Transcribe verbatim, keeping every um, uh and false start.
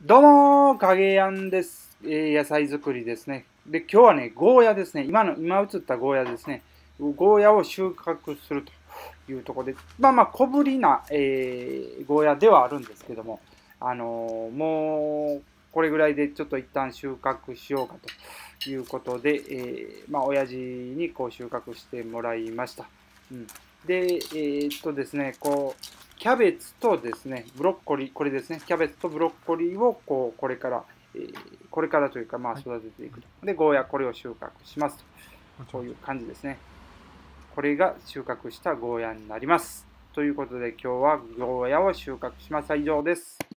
どうもー、かげやんです、えー。野菜作りですね。で、今日はね、ゴーヤですね。今の、今映ったゴーヤですね。ゴーヤを収穫するというところで、まあまあ、小ぶりな、えー、ゴーヤではあるんですけども、あのー、もう、これぐらいでちょっと一旦収穫しようかということで、えー、まあ、親父にこう収穫してもらいました。うん、で、えー、っとですね、こう、キャベツとですね、ブロッコリー、これですね、キャベツとブロッコリーをこうこれから、えー、これからというか、まあ育てていくと。はい、で、ゴーヤ、これを収穫しますと。こういう感じですね。これが収穫したゴーヤになります。ということで、今日はゴーヤを収穫しました。以上です。